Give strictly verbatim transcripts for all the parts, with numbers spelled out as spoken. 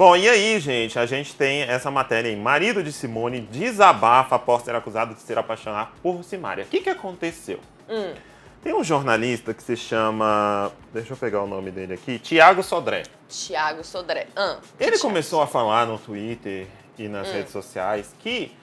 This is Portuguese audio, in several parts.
Bom, e aí, gente? A gente tem essa matéria aí. Marido de Simone desabafa após ser acusado de se apaixonar por Simária. O que, que aconteceu? Hum. Tem um jornalista que se chama... Deixa eu pegar o nome dele aqui. Thiago Sodré. Thiago Sodré. Hum. Ele Thiago. começou a falar no Twitter e nas hum. redes sociais que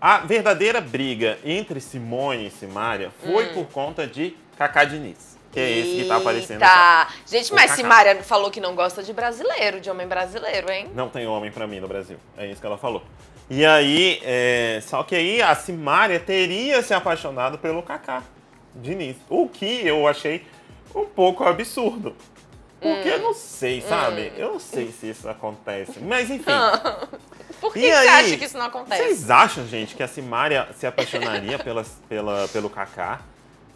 a verdadeira briga entre Simone e Simária foi hum. por conta de Kaká Diniz. Que é esse que tá aparecendo. Tá. Gente, mas Simária falou que não gosta de brasileiro, de homem brasileiro, hein? Não tem homem pra mim no Brasil. É isso que ela falou. E aí, é... só que aí a Simária teria se apaixonado pelo Kaká Diniz. O que eu achei um pouco absurdo. Porque hum. eu não sei, sabe? Hum. Eu não sei se isso acontece. Mas enfim. Por que e você aí, acha que isso não acontece? Vocês acham, gente, que a Simária se apaixonaria pela, pela, pelo Kaká?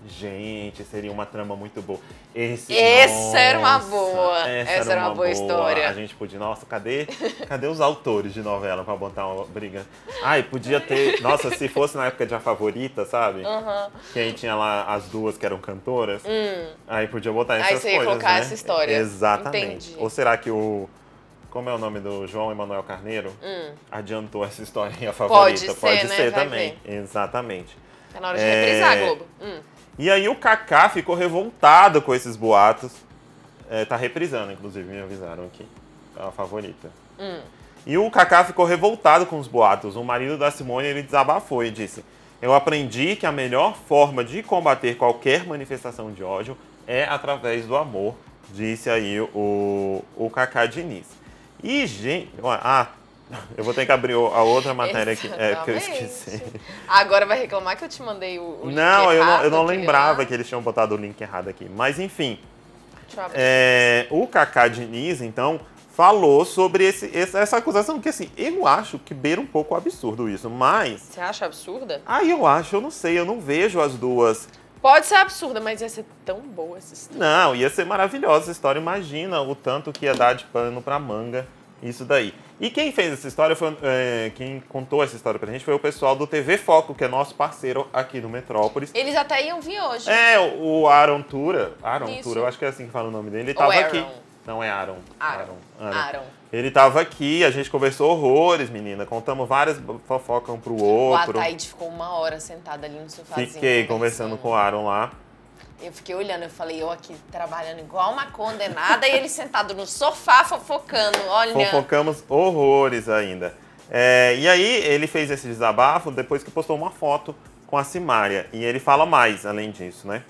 Gente, seria uma trama muito boa. Esse, essa nossa, era uma boa. Essa, essa era uma, uma boa história. A gente podia... Nossa, cadê, cadê os autores de novela pra botar uma briga? Ai, podia ter... Nossa, se fosse na época de A Favorita, sabe? Uhum. Que aí tinha lá as duas que eram cantoras. Hum. Aí podia botar essas aí coisas, né? Aí você ia colocar, né, essa história. Exatamente. Entendi. Ou será que o... Como é o nome do João Emanuel Carneiro? Hum. Adiantou essa história em A Favorita. Pode ser, Pode ser, né? ser também. Ver. Exatamente. Tá na hora de reprisar, é... Globo. Hum. E aí o Kaká ficou revoltado com esses boatos. É, tá reprisando, inclusive, me avisaram aqui. A Favorita. Hum. E o Kaká ficou revoltado com os boatos. O marido da Simone, ele desabafou e disse: eu aprendi que a melhor forma de combater qualquer manifestação de ódio é através do amor, disse aí o, o Kaká Diniz. E, gente... Ah, eu vou ter que abrir a outra matéria aqui, é, que eu esqueci. Agora vai reclamar que eu te mandei o, o link não, errado. Eu não, eu não lembrava lá. que eles tinham botado o link errado aqui. Mas, enfim, é, o Kaká Diniz, então, falou sobre esse, essa acusação. Que, assim, eu acho que beira um pouco absurdo isso, mas... Você acha absurda? Ah, eu acho, eu não sei, eu não vejo as duas... Pode ser absurda, mas ia ser tão boa essa história. Não, ia ser maravilhosa essa história. Imagina o tanto que ia dar de pano pra manga isso daí. E quem fez essa história, foi, é, quem contou essa história pra gente foi o pessoal do T V Foco, que é nosso parceiro aqui no Metrópoles. Eles até iam vir hoje. É, o Airton Tura, Airton Tura, eu acho que é assim que fala o nome dele, ele tava aqui. Não, é Airton. Airton. Airton. Ele tava aqui, a gente conversou horrores, menina. Contamos várias fofocas um pro outro. O Ataíde ficou uma hora sentada ali no sofazinho. Fiquei conversando com o Airton lá. Eu fiquei olhando, eu falei, eu aqui trabalhando igual uma condenada e ele sentado no sofá fofocando, olha. Fofocamos horrores ainda. É, e aí ele fez esse desabafo depois que postou uma foto com a Simária. E ele fala mais, além disso, né?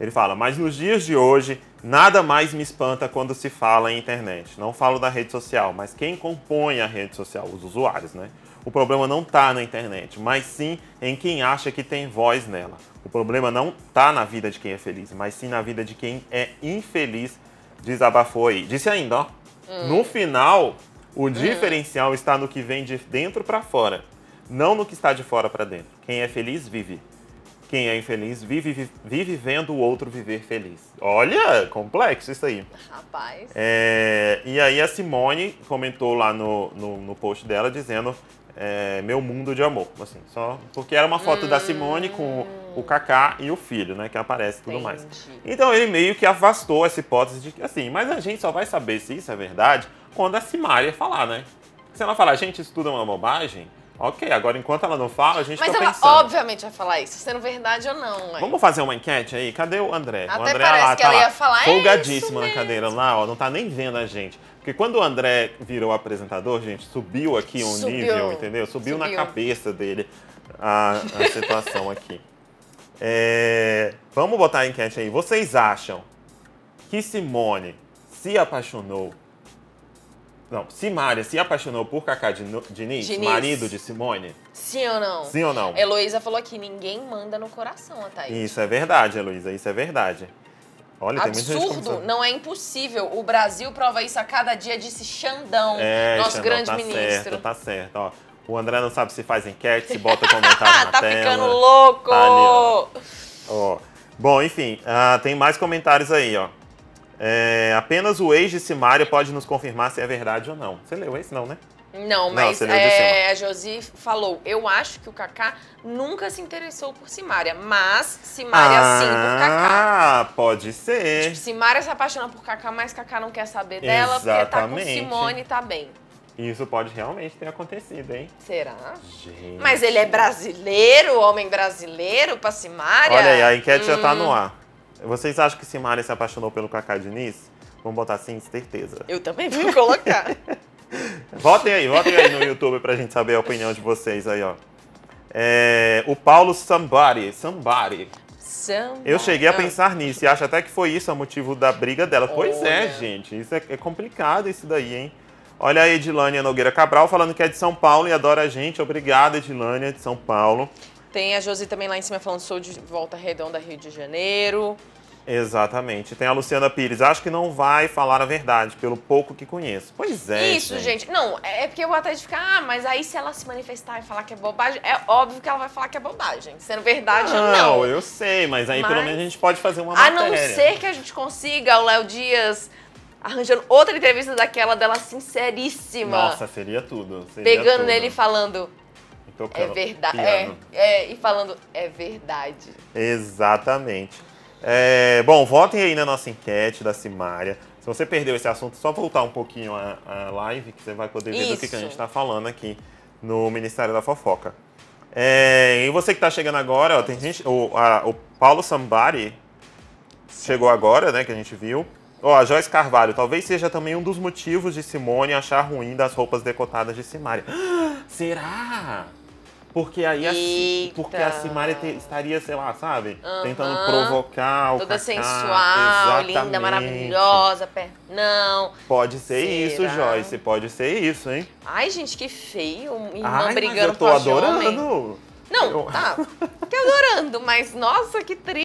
Ele fala, mas nos dias de hoje, nada mais me espanta quando se fala em internet. Não falo da rede social, mas quem compõe a rede social, os usuários, né? O problema não tá na internet, mas sim em quem acha que tem voz nela. O problema não tá na vida de quem é feliz, mas sim na vida de quem é infeliz, desabafou aí. Disse ainda, ó, hum. no final, o diferencial hum. está no que vem de dentro pra fora, não no que está de fora pra dentro. Quem é feliz, vive. Quem é infeliz, vive, vive, vive vendo o outro viver feliz. Olha, complexo isso aí. Rapaz. É, e aí a Simone comentou lá no, no, no post dela, dizendo... É, meu mundo de amor, assim, só porque era uma foto hum. da Simone com o Kaká e o filho, né, que aparece e tudo Entendi. mais. Então ele meio que afastou essa hipótese de que, assim, mas a gente só vai saber se isso é verdade quando a Simária falar, né? Se ela falar, gente, isso tudo é uma bobagem, ok, agora enquanto ela não fala, a gente mas tá pensando. Mas ela obviamente vai falar isso, sendo verdade ou não, mãe. Vamos fazer uma enquete aí? Cadê o André? Até o André parece lá, que tá ela lá, ia falar folgadíssima na cadeira lá, ó, não tá nem vendo a gente. Porque quando o André virou apresentador, gente, subiu aqui um subiu. nível, entendeu? Subiu, subiu na cabeça dele a, a situação aqui. É, vamos botar a enquete aí. Vocês acham que Simone se apaixonou... Não, Simária se apaixonou por Kaká Diniz, Diniz, marido de Simone? Sim ou não? Sim ou não? Heloísa falou aqui, ninguém manda no coração, Thaís. Isso é verdade, Heloísa, isso é verdade. Olha, absurdo, não é impossível. O Brasil prova isso a cada dia, disse Xandão, é, nosso Xandão, grande tá ministro. Certo, tá certo, ó. O André não sabe se faz enquete, se bota comentário na tá tela. Tá ficando louco! Tá ali, ó. Ó. Bom, enfim, uh, tem mais comentários aí, ó. É, apenas o ex de Simária pode nos confirmar se é verdade ou não. Você leu esse não, né? Não, mas não, é, a Josi falou, eu acho que o Kaká nunca se interessou por Simária, mas Simária ah, sim por Kaká. Ah, pode ser. Tipo, Simária se apaixona por Kaká, mas Kaká não quer saber dela, Exatamente. porque tá com Simone e tá bem. E isso pode realmente ter acontecido, hein? Será? Gente. Mas ele é brasileiro, homem brasileiro, pra Simária? Olha aí, a enquete hum. já tá no ar. Vocês acham que Simária se apaixonou pelo Kaká Diniz? Vamos botar assim, certeza. Eu também vou colocar. Votem aí, votem aí no YouTube pra gente saber a opinião de vocês aí, ó. É, o Paulo Somebody, Somebody. Somebody. Eu cheguei a pensar nisso e acho até que foi isso o motivo da briga dela. Olha. Pois é, gente. Isso é, é complicado isso daí, hein? Olha a Edilânia Nogueira Cabral falando que é de São Paulo e adora a gente. Obrigada, Edilânia, de São Paulo. Tem a Josi também lá em cima falando sou de Volta Redonda, Rio de Janeiro. Exatamente. Tem a Luciana Pires. Acho que não vai falar a verdade, pelo pouco que conheço. Pois é, isso, gente. gente. Não, é porque eu vou até de ficar, ah, mas aí se ela se manifestar e falar que é bobagem, é óbvio que ela vai falar que é bobagem. Sendo verdade, não. Não, eu sei, mas aí mas... pelo menos a gente pode fazer uma matéria. A não ser que a gente consiga o Léo Dias arranjando outra entrevista daquela dela sinceríssima. Nossa, seria tudo. Seria pegando tudo. Nele e falando... Tocando, é verdade. É, é, e falando, é verdade. Exatamente. É, bom, votem aí na nossa enquete da Simária. Se você perdeu esse assunto, é só voltar um pouquinho a, a live, que você vai poder ver Isso. do que, que a gente está falando aqui no Ministério da Fofoca. É, e você que está chegando agora, ó, tem gente, o, a, o Paulo Somebody chegou agora, né, que a gente viu. Ó, a Joyce Carvalho, talvez seja também um dos motivos de Simone achar ruim das roupas decotadas de Simária. Ah, será? Porque aí a, porque a Simária te, estaria, sei lá, sabe? Uhum. Tentando provocar o Toda Kaká. sensual, Exatamente. linda, maravilhosa, pé. Não. Pode ser Será? isso, Joyce. Pode ser isso, hein? Ai, gente, que feio. Irmã Ai, brigando com a Ai, eu tô adorando. Homem. Não, eu... tá. Tô adorando, mas nossa, que triste.